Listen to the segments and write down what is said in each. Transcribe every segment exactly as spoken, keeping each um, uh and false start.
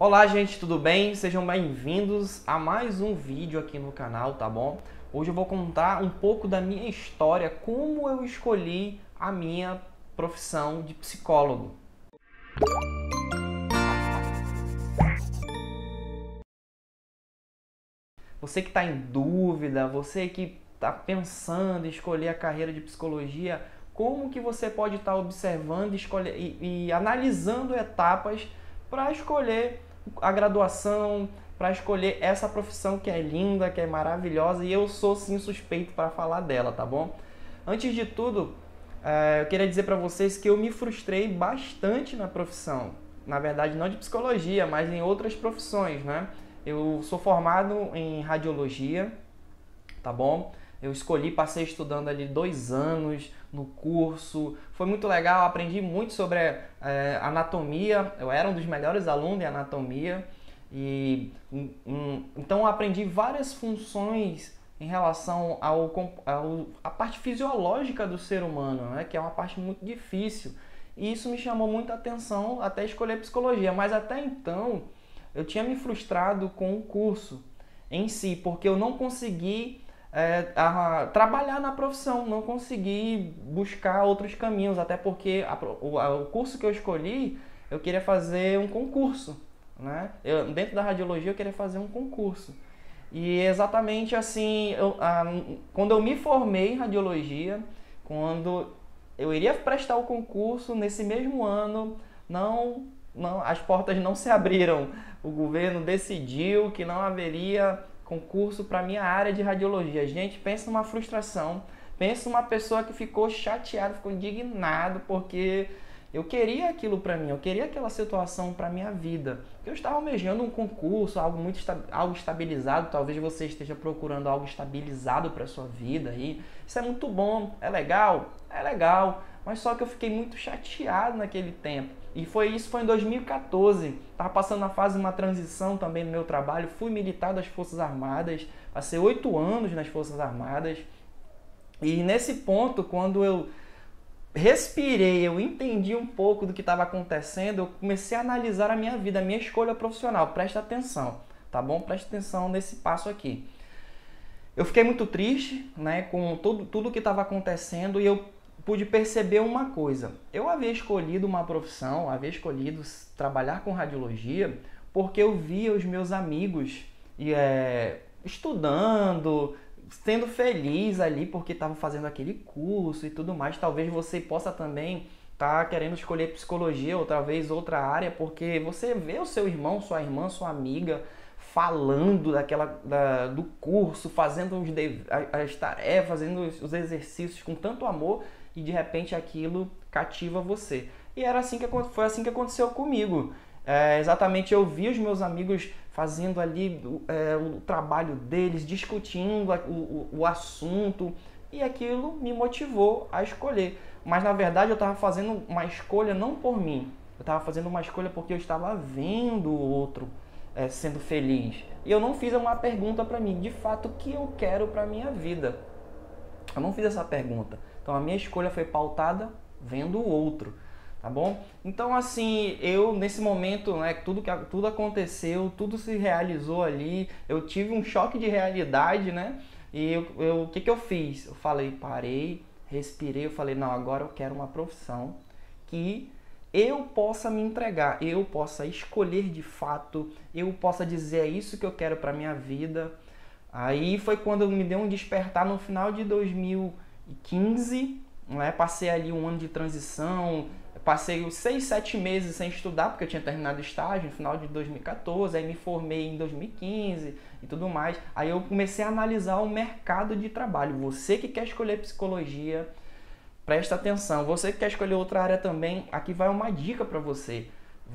Olá gente, tudo bem? Sejam bem-vindos a mais um vídeo aqui no canal, tá bom? Hoje eu vou contar um pouco da minha história, como eu escolhi a minha profissão de psicólogo. Você que está em dúvida, você que está pensando em escolher a carreira de psicologia, como que você pode estar tá observando escolher, e, e analisando etapas para escolher a graduação, para escolher essa profissão que é linda, que é maravilhosa, e eu sou sim suspeito para falar dela, tá bom? Antes de tudo, eu queria dizer para vocês que eu me frustrei bastante na profissão. Na verdade, não de psicologia, mas em outras profissões, né? Eu sou formado em radiologia, tá bom? Eu escolhi, passei estudando ali dois anos no curso, foi muito legal, aprendi muito sobre é, anatomia, eu era um dos melhores alunos em anatomia, e um, então eu aprendi várias funções em relação ao, ao, à parte fisiológica do ser humano, né, que é uma parte muito difícil, e isso me chamou muita atenção até escolher psicologia, mas até então eu tinha me frustrado com o curso em si, porque eu não consegui É, a, a, trabalhar na profissão, não consegui buscar outros caminhos, até porque a, o, a, o curso que eu escolhi, eu queria fazer um concurso, né? Eu, dentro da radiologia eu queria fazer um concurso, e exatamente assim, eu, a, quando eu me formei em radiologia, quando eu iria prestar o concurso, nesse mesmo ano, não, não, as portas não se abriram, o governo decidiu que não haveria concurso para minha área de radiologia. Gente, pensa numa frustração, pensa numa pessoa que ficou chateada, ficou indignado, porque eu queria aquilo para mim, eu queria aquela situação para minha vida. Eu estava almejando um concurso, algo muito algo estabilizado, talvez você esteja procurando algo estabilizado para sua vida aí. Isso é muito bom, é legal, é legal, mas só que eu fiquei muito chateado naquele tempo. E foi isso, foi em dois mil e quatorze, estava passando na fase de uma transição também no meu trabalho, fui militar das Forças Armadas, passei oito anos nas Forças Armadas, e nesse ponto, quando eu respirei, eu entendi um pouco do que estava acontecendo, eu comecei a analisar a minha vida, a minha escolha profissional, presta atenção, tá bom? Presta atenção nesse passo aqui. Eu fiquei muito triste, né, com todo, tudo que estava acontecendo, e eu pude perceber uma coisa. Eu havia escolhido uma profissão, havia escolhido trabalhar com radiologia, porque eu via os meus amigos e, é, estudando, sendo feliz ali porque estavam fazendo aquele curso e tudo mais. Talvez você possa também estar querendo escolher psicologia ou talvez outra área, porque você vê o seu irmão, sua irmã, sua amiga falando daquela, da, do curso, fazendo os de, as tarefas, fazendo os exercícios com tanto amor, e de repente aquilo cativa você. E era assim que, foi assim que aconteceu comigo. É, exatamente, eu vi os meus amigos fazendo ali é, o trabalho deles, discutindo o, o, o assunto, e aquilo me motivou a escolher. Mas na verdade eu estava fazendo uma escolha não por mim, eu estava fazendo uma escolha porque eu estava vendo o outro é, sendo feliz. E eu não fiz uma pergunta para mim, de fato, o que eu quero para a minha vida? Eu não fiz essa pergunta. Então a minha escolha foi pautada vendo o outro, tá bom? Então assim, eu nesse momento, né, tudo, que, tudo aconteceu, tudo se realizou ali, eu tive um choque de realidade, né? E eu, eu, o que, que eu fiz? Eu falei, parei, respirei, eu falei, não, agora eu quero uma profissão que eu possa me entregar, eu possa escolher de fato, eu possa dizer, é isso que eu quero para minha vida. Aí foi quando eu me deu um despertar no final de dois mil e quinze, né? Passei ali um ano de transição, passei os seis, sete meses sem estudar, porque eu tinha terminado o estágio no final de dois mil e quatorze, aí me formei em dois mil e quinze e tudo mais. Aí eu comecei a analisar o mercado de trabalho. Você que quer escolher psicologia, presta atenção. Você que quer escolher outra área também, aqui vai uma dica para você.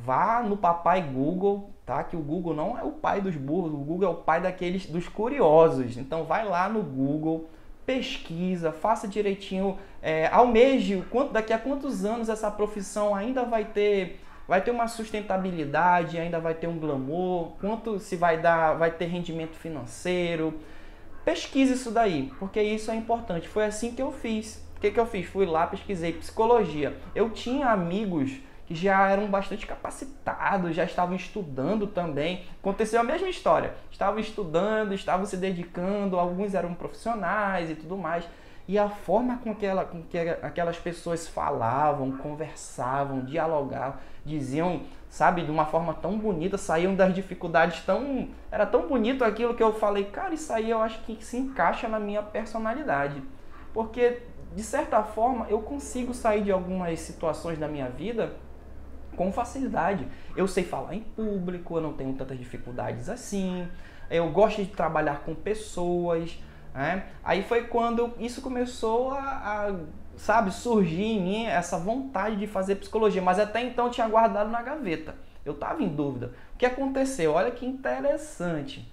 Vá no papai Google, tá? Que o Google não é o pai dos burros, o Google é o pai daqueles dos curiosos. Então vai lá no Google, pesquisa, faça direitinho, é, almeje quanto, daqui a quantos anos essa profissão ainda vai ter, vai ter uma sustentabilidade, ainda vai ter um glamour, quanto se vai dar, vai ter rendimento financeiro. Pesquise isso daí, porque isso é importante. Foi assim que eu fiz. O que que eu fiz? Fui lá, pesquisei psicologia. Eu tinha amigos que já eram bastante capacitados, já estavam estudando também. Aconteceu a mesma história. Estavam estudando, estavam se dedicando, alguns eram profissionais e tudo mais. E a forma com que, ela, com que aquelas pessoas falavam, conversavam, dialogavam, diziam, sabe, de uma forma tão bonita, saíam das dificuldades tão... Era tão bonito aquilo que eu falei, cara, isso aí eu acho que se encaixa na minha personalidade. Porque, de certa forma, eu consigo sair de algumas situações da minha vida com facilidade. Eu sei falar em público, eu não tenho tantas dificuldades assim, eu gosto de trabalhar com pessoas... É. Aí foi quando isso começou a, a sabe, surgir em mim essa vontade de fazer psicologia, mas até então eu tinha guardado na gaveta, eu estava em dúvida. O que aconteceu? Olha que interessante,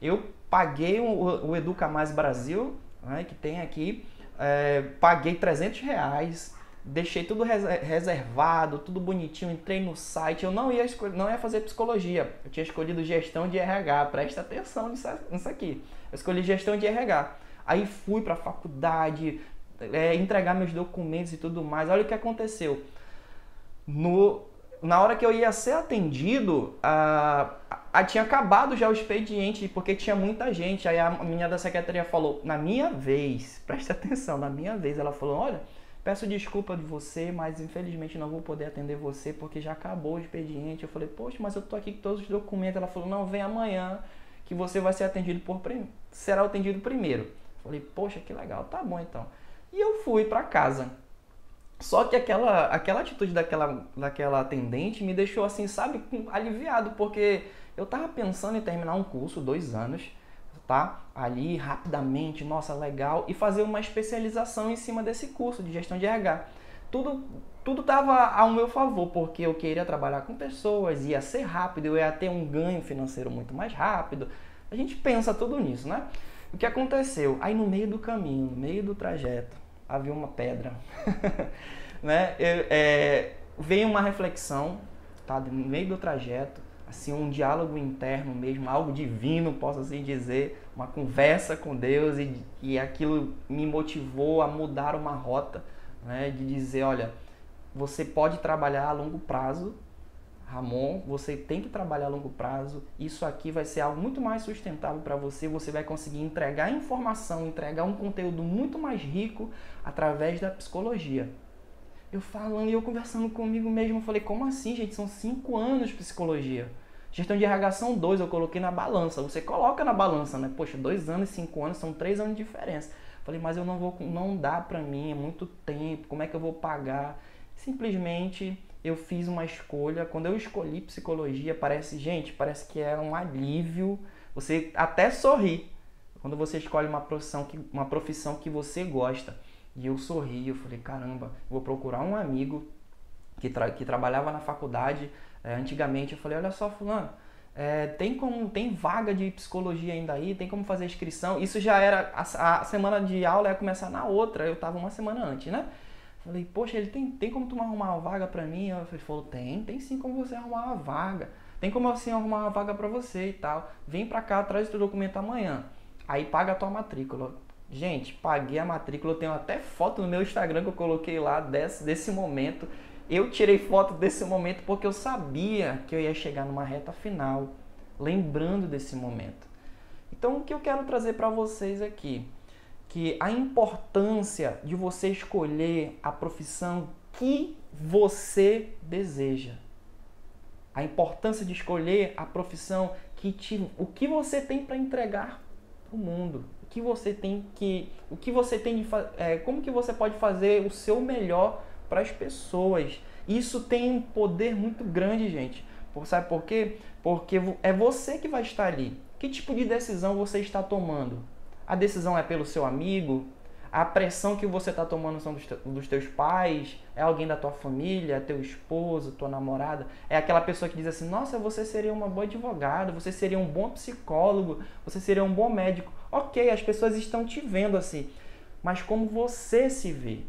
eu paguei o, o Educa Mais Brasil, né, que tem aqui, é, paguei trezentos reais, deixei tudo reservado, tudo bonitinho, entrei no site, eu não ia, não ia fazer psicologia, eu tinha escolhido gestão de R H, presta atenção nisso, nisso aqui, eu escolhi gestão de R H, aí fui para a faculdade, é, entregar meus documentos e tudo mais, olha o que aconteceu, no, na hora que eu ia ser atendido, a, a, tinha acabado já o expediente, porque tinha muita gente, aí a menina da secretaria falou, na minha vez, presta atenção, na minha vez, ela falou, olha, peço desculpa de você, mas infelizmente não vou poder atender você porque já acabou o expediente. Eu falei, poxa, mas eu tô aqui com todos os documentos. Ela falou, não, vem amanhã que você vai ser atendido por prim... será atendido primeiro. Eu falei, poxa, que legal, tá bom então. E eu fui para casa. Só que aquela, aquela atitude daquela, daquela atendente me deixou assim, sabe, aliviado, porque eu tava pensando em terminar um curso, dois anos, tá? Ali rapidamente, nossa, legal, e fazer uma especialização em cima desse curso de gestão de R H. Tudo tudo estava ao meu favor, porque eu queria trabalhar com pessoas, ia ser rápido, eu ia ter um ganho financeiro muito mais rápido. A gente pensa tudo nisso, né? O que aconteceu? Aí no meio do caminho, no meio do trajeto, havia uma pedra. Né? Eu, é, veio uma reflexão, tá? No meio do trajeto, assim, um diálogo interno mesmo, algo divino, posso assim dizer, uma conversa com Deus, e, e aquilo me motivou a mudar uma rota, né, de dizer, olha, você pode trabalhar a longo prazo, Ramon, você tem que trabalhar a longo prazo, isso aqui vai ser algo muito mais sustentável para você, você vai conseguir entregar informação, entregar um conteúdo muito mais rico através da psicologia. Eu falando e eu conversando comigo mesmo, eu falei, como assim, gente? São cinco anos de psicologia. Gestão de R H são dois, eu coloquei na balança. Você coloca na balança, né? Poxa, dois anos e cinco anos, são três anos de diferença. Eu falei, mas eu não vou, não dá pra mim, é muito tempo, como é que eu vou pagar? Simplesmente eu fiz uma escolha. Quando eu escolhi psicologia, parece, gente, parece que é um alívio. Você até sorri quando você escolhe uma profissão que, uma profissão que você gosta. E eu sorri, eu falei, caramba, vou procurar um amigo que, tra que trabalhava na faculdade, é, antigamente. Eu falei, olha só, fulano, é, tem, como, tem vaga de psicologia ainda aí? Tem como fazer inscrição? Isso já era, a, a semana de aula ia começar na outra, eu estava uma semana antes, né? Eu falei, poxa, ele tem, tem como tu arrumar uma vaga pra mim? Ele falou, tem, tem sim como você arrumar uma vaga. Tem como assim arrumar uma vaga pra você e tal. Vem pra cá, traz o teu documento amanhã. Aí paga a tua matrícula. Gente, paguei a matrícula, eu tenho até foto no meu Instagram que eu coloquei lá desse, desse momento. Eu tirei foto desse momento porque eu sabia que eu ia chegar numa reta final, lembrando desse momento. Então, o que eu quero trazer para vocês aqui, que a importância de você escolher a profissão que você deseja. A importância de escolher a profissão que te, o que você tem para entregar pro mundo. Que você tem que o que você tem de é, como que você pode fazer o seu melhor para as pessoas. Isso tem um poder muito grande, gente. Por, sabe por quê? Porque é você que vai estar ali. Que tipo de decisão você está tomando? A decisão é pelo seu amigo? A pressão que você está tomando são dos, te, dos teus pais? É alguém da tua família? É teu esposo? Tua namorada? É aquela pessoa que diz assim, nossa, você seria uma boa advogada, você seria um bom psicólogo, você seria um bom médico. Ok, as pessoas estão te vendo assim, mas como você se vê?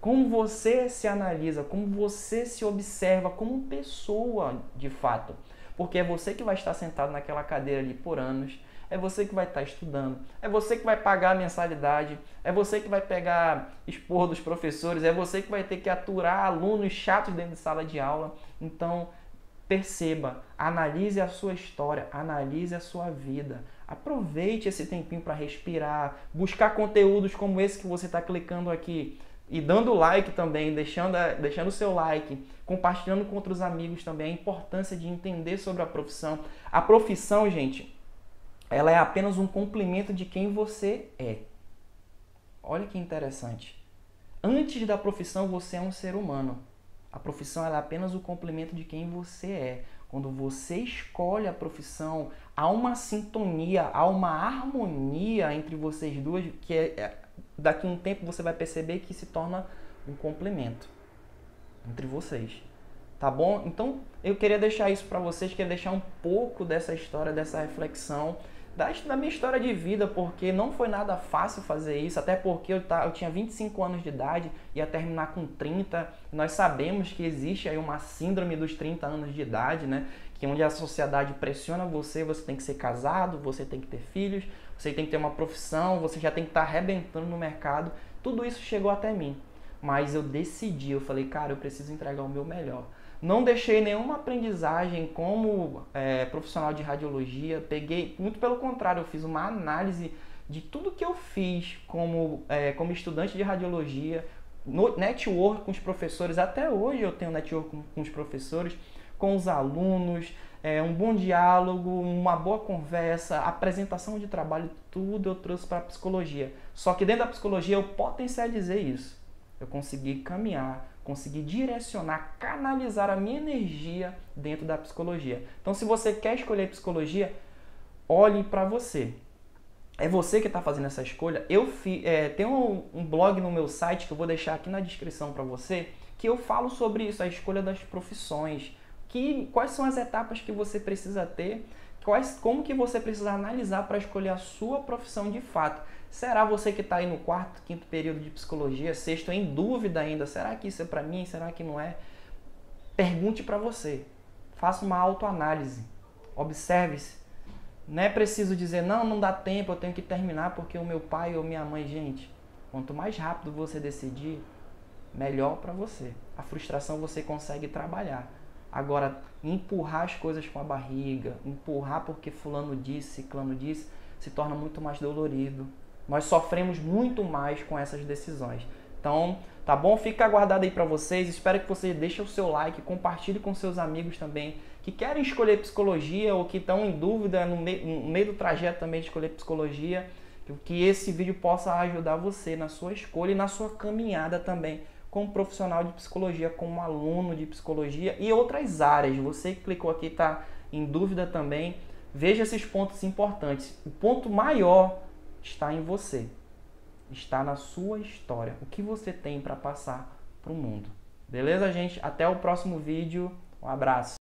Como você se analisa? Como você se observa como pessoa, de fato? Porque é você que vai estar sentado naquela cadeira ali por anos, é você que vai estar estudando, é você que vai pagar a mensalidade, é você que vai pegar expor dos professores, é você que vai ter que aturar alunos chatos dentro de sala de aula. Então, perceba, analise a sua história, analise a sua vida. Aproveite esse tempinho para respirar, buscar conteúdos como esse que você está clicando aqui. E dando like também, deixando o seu like, compartilhando com outros amigos também, a importância de entender sobre a profissão. A profissão, gente, ela é apenas um complemento de quem você é. Olha que interessante. Antes da profissão, você é um ser humano. A profissão ela é apenas o complemento de quem você é. Quando você escolhe a profissão, há uma sintonia, há uma harmonia entre vocês duas que é... daqui a um tempo você vai perceber que se torna um complemento entre vocês, tá bom? Então eu queria deixar isso para vocês, queria deixar um pouco dessa história, dessa reflexão, da, da minha história de vida, porque não foi nada fácil fazer isso, até porque eu, tá, eu tinha vinte e cinco anos de idade, ia terminar com trinta, nós sabemos que existe aí uma síndrome dos trinta anos de idade, né? Que onde a sociedade pressiona você, você tem que ser casado, você tem que ter filhos, você tem que ter uma profissão, você já tem que estar arrebentando no mercado. Tudo isso chegou até mim, mas eu decidi, eu falei, cara, eu preciso entregar o meu melhor. Não deixei nenhuma aprendizagem como é, profissional de radiologia, peguei, muito pelo contrário, eu fiz uma análise de tudo que eu fiz como, é, como estudante de radiologia, no, network com os professores, até hoje eu tenho network com, com os professores, com os alunos, é, um bom diálogo, uma boa conversa, apresentação de trabalho, tudo eu trouxe para a psicologia. Só que dentro da psicologia eu potencializei isso. Eu consegui caminhar, consegui direcionar, canalizar a minha energia dentro da psicologia. Então, se você quer escolher psicologia, olhe para você. É você que está fazendo essa escolha. Eu fi, é, tem um, um blog no meu site que eu vou deixar aqui na descrição para você, que eu falo sobre isso, a escolha das profissões. Que, quais são as etapas que você precisa ter, quais, como que você precisa analisar para escolher a sua profissão de fato. Será você que está aí no quarto, quinto período de psicologia, sexto, em dúvida ainda, será que isso é para mim, será que não é? Pergunte para você, faça uma autoanálise, observe-se. Não é preciso dizer, não, não dá tempo, eu tenho que terminar porque o meu pai ou minha mãe, gente, quanto mais rápido você decidir, melhor para você. A frustração você consegue trabalhar. Agora, empurrar as coisas com a barriga, empurrar porque fulano disse, ciclano disse, se torna muito mais dolorido. Nós sofremos muito mais com essas decisões. Então, tá bom? Fica aguardado aí para vocês. Espero que vocês deixem o seu like, compartilhe com seus amigos também que querem escolher psicologia ou que estão em dúvida no meio, no meio do trajeto também de escolher psicologia. Que esse vídeo possa ajudar você na sua escolha e na sua caminhada também como profissional de psicologia, como aluno de psicologia e outras áreas. Você que clicou aqui está em dúvida também, veja esses pontos importantes. O ponto maior está em você, está na sua história, o que você tem para passar para o mundo. Beleza, gente? Até o próximo vídeo, um abraço!